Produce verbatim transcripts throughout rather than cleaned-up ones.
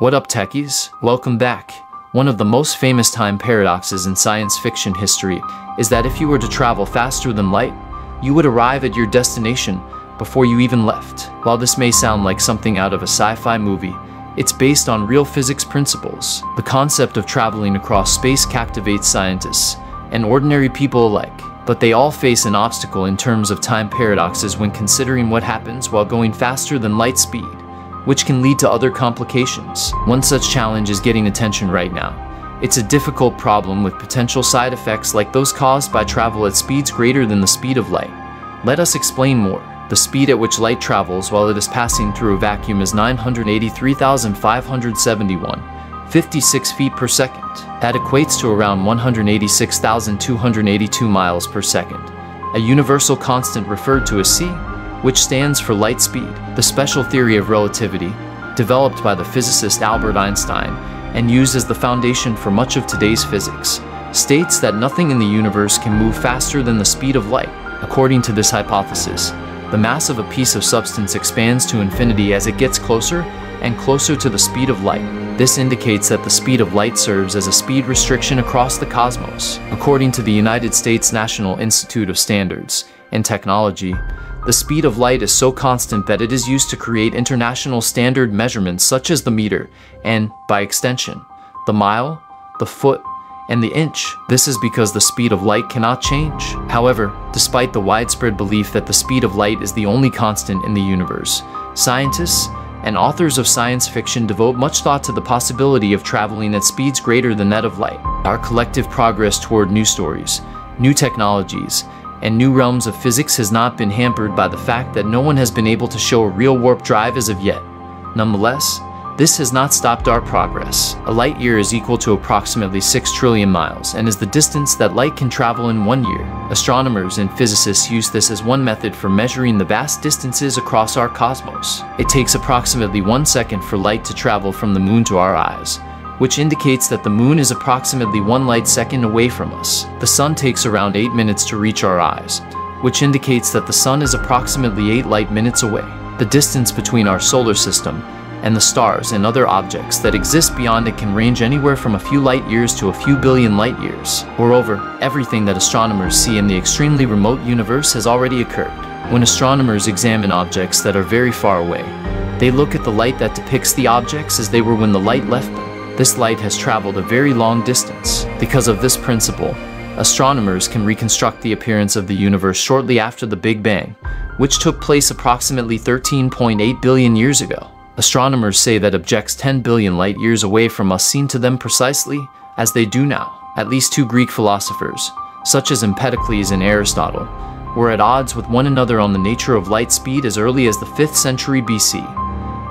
What up, techies? Welcome back. One of the most famous time paradoxes in science fiction history is that if you were to travel faster than light, you would arrive at your destination before you even left. While this may sound like something out of a sci-fi movie, it's based on real physics principles. The concept of traveling across space captivates scientists and ordinary people alike, but they all face an obstacle in terms of time paradoxes when considering what happens while going faster than light speed, which can lead to other complications. One such challenge is getting attention right now. It's a difficult problem with potential side effects like those caused by travel at speeds greater than the speed of light. Let us explain more. The speed at which light travels while it is passing through a vacuum is nine hundred eighty-three thousand five hundred seventy-one point five six feet per second. That equates to around one hundred eighty-six thousand two hundred eighty-two miles per second, a universal constant referred to as C, which stands for light speed. The special theory of relativity, developed by the physicist Albert Einstein and used as the foundation for much of today's physics, states that nothing in the universe can move faster than the speed of light. According to this hypothesis, the mass of a piece of substance expands to infinity as it gets closer and closer to the speed of light. This indicates that the speed of light serves as a speed restriction across the cosmos. According to the United States National Institute of Standards and Technology, the speed of light is so constant that it is used to create international standard measurements such as the meter and, by extension, the mile, the foot, and the inch. This is because the speed of light cannot change. However, despite the widespread belief that the speed of light is the only constant in the universe, scientists and authors of science fiction devote much thought to the possibility of traveling at speeds greater than that of light. Our collective progress toward new stories, new technologies, and new realms of physics has not been hampered by the fact that no one has been able to show a real warp drive as of yet. Nonetheless, this has not stopped our progress. A light year is equal to approximately six trillion miles and is the distance that light can travel in one year. Astronomers and physicists use this as one method for measuring the vast distances across our cosmos. It takes approximately one second for light to travel from the moon to our eyes, which indicates that the moon is approximately one light second away from us. The sun takes around eight minutes to reach our eyes, which indicates that the sun is approximately eight light minutes away. The distance between our solar system and the stars and other objects that exist beyond it can range anywhere from a few light years to a few billion light years. Moreover, everything that astronomers see in the extremely remote universe has already occurred. When astronomers examine objects that are very far away, they look at the light that depicts the objects as they were when the light left them. This light has traveled a very long distance. Because of this principle, astronomers can reconstruct the appearance of the universe shortly after the Big Bang, which took place approximately thirteen point eight billion years ago. Astronomers say that objects ten billion light years away from us seem to them precisely as they do now. At least two Greek philosophers, such as Empedocles and Aristotle, were at odds with one another on the nature of light speed as early as the fifth century B C.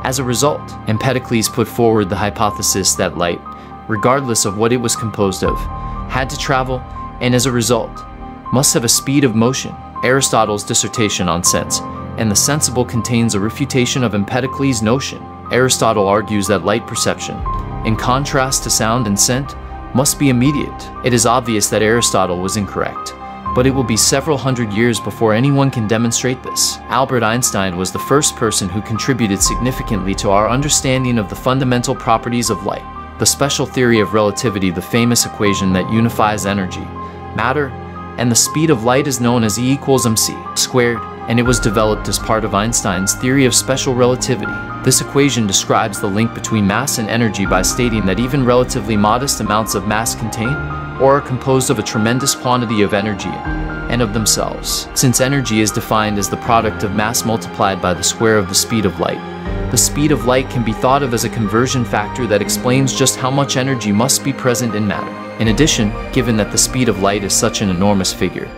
As a result, Empedocles put forward the hypothesis that light, regardless of what it was composed of, had to travel and, as a result, must have a speed of motion. Aristotle's dissertation on sense and the sensible contains a refutation of Empedocles' notion. Aristotle argues that light perception, in contrast to sound and scent, must be immediate. It is obvious that Aristotle was incorrect, but it will be several hundred years before anyone can demonstrate this. Albert Einstein was the first person who contributed significantly to our understanding of the fundamental properties of light. The special theory of relativity, the famous equation that unifies energy, matter, and the speed of light is known as E equals mc squared, and it was developed as part of Einstein's theory of special relativity. This equation describes the link between mass and energy by stating that even relatively modest amounts of mass contain or are composed of a tremendous quantity of energy and of themselves. Since energy is defined as the product of mass multiplied by the square of the speed of light, the speed of light can be thought of as a conversion factor that explains just how much energy must be present in matter. In addition, given that the speed of light is such an enormous figure,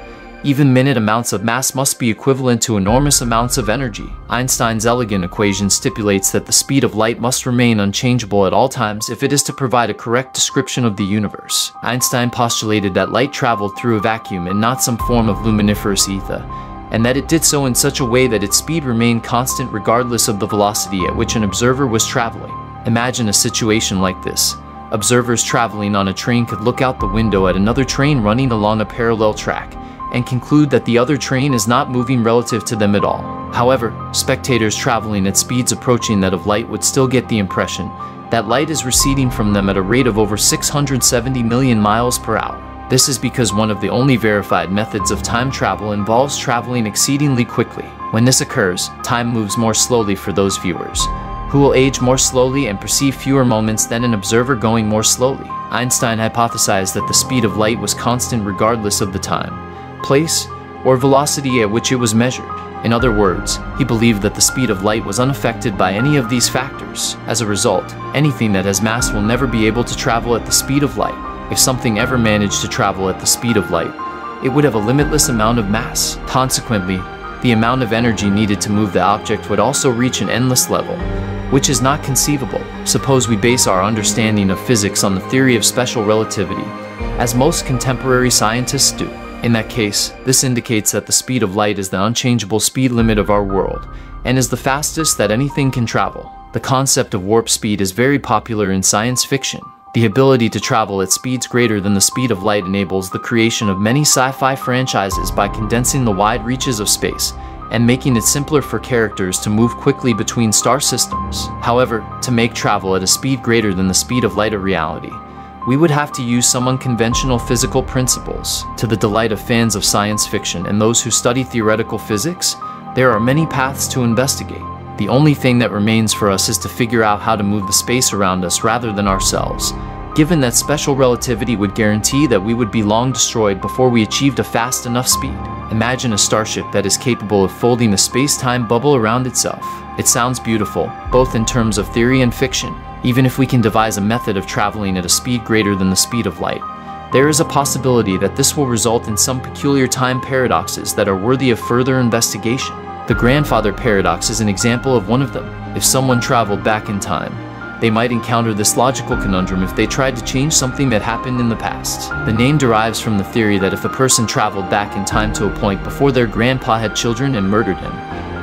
even minute amounts of mass must be equivalent to enormous amounts of energy. Einstein's elegant equation stipulates that the speed of light must remain unchangeable at all times if it is to provide a correct description of the universe. Einstein postulated that light traveled through a vacuum and not some form of luminiferous ether, and that it did so in such a way that its speed remained constant regardless of the velocity at which an observer was traveling. Imagine a situation like this. Observers traveling on a train could look out the window at another train running along a parallel track and conclude that the other train is not moving relative to them at all. However, spectators traveling at speeds approaching that of light would still get the impression that light is receding from them at a rate of over six hundred seventy million miles per hour. This is because one of the only verified methods of time travel involves traveling exceedingly quickly. When this occurs, time moves more slowly for those viewers, who will age more slowly and perceive fewer moments than an observer going more slowly. Einstein hypothesized that the speed of light was constant regardless of the time, place, or velocity at which it was measured. In other words, he believed that the speed of light was unaffected by any of these factors. As a result, anything that has mass will never be able to travel at the speed of light. If something ever managed to travel at the speed of light, it would have a limitless amount of mass. Consequently, the amount of energy needed to move the object would also reach an endless level, which is not conceivable. Suppose we base our understanding of physics on the theory of special relativity, as most contemporary scientists do. In that case, this indicates that the speed of light is the unchangeable speed limit of our world, and is the fastest that anything can travel. The concept of warp speed is very popular in science fiction. The ability to travel at speeds greater than the speed of light enables the creation of many sci-fi franchises by condensing the wide reaches of space and making it simpler for characters to move quickly between star systems. However, to make travel at a speed greater than the speed of light a reality, we would have to use some unconventional physical principles. To the delight of fans of science fiction and those who study theoretical physics, there are many paths to investigate. The only thing that remains for us is to figure out how to move the space around us rather than ourselves, given that special relativity would guarantee that we would be long destroyed before we achieved a fast enough speed. Imagine a starship that is capable of folding the space-time bubble around itself. It sounds beautiful, both in terms of theory and fiction. Even if we can devise a method of traveling at a speed greater than the speed of light, there is a possibility that this will result in some peculiar time paradoxes that are worthy of further investigation. The grandfather paradox is an example of one of them. If someone traveled back in time, they might encounter this logical conundrum if they tried to change something that happened in the past. The name derives from the theory that if a person traveled back in time to a point before their grandpa had children and murdered him,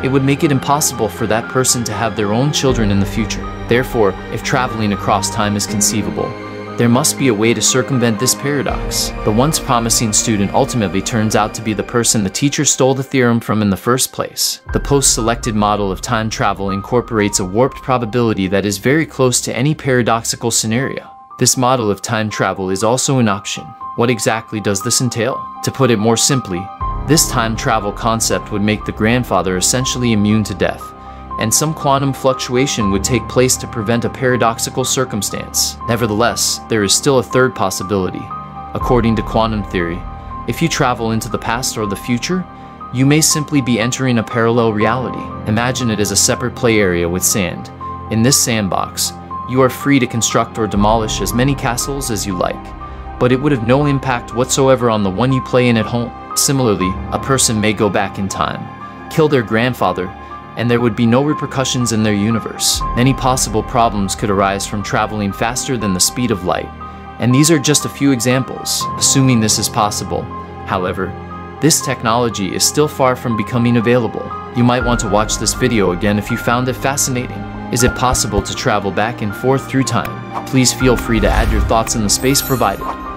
it would make it impossible for that person to have their own children in the future. Therefore, if traveling across time is conceivable, there must be a way to circumvent this paradox. The once promising student ultimately turns out to be the person the teacher stole the theorem from in the first place. The post-selected model of time travel incorporates a warped probability that is very close to any paradoxical scenario. This model of time travel is also an option. What exactly does this entail? To put it more simply, this time travel concept would make the grandfather essentially immune to death, and some quantum fluctuation would take place to prevent a paradoxical circumstance. Nevertheless, there is still a third possibility. According to quantum theory, if you travel into the past or the future, you may simply be entering a parallel reality. Imagine it as a separate play area with sand. In this sandbox, you are free to construct or demolish as many castles as you like, but it would have no impact whatsoever on the one you play in at home. Similarly, a person may go back in time, kill their grandfather, and there would be no repercussions in their universe. Many possible problems could arise from traveling faster than the speed of light, and these are just a few examples. Assuming this is possible, however, this technology is still far from becoming available. You might want to watch this video again if you found it fascinating. Is it possible to travel back and forth through time? Please feel free to add your thoughts in the space provided.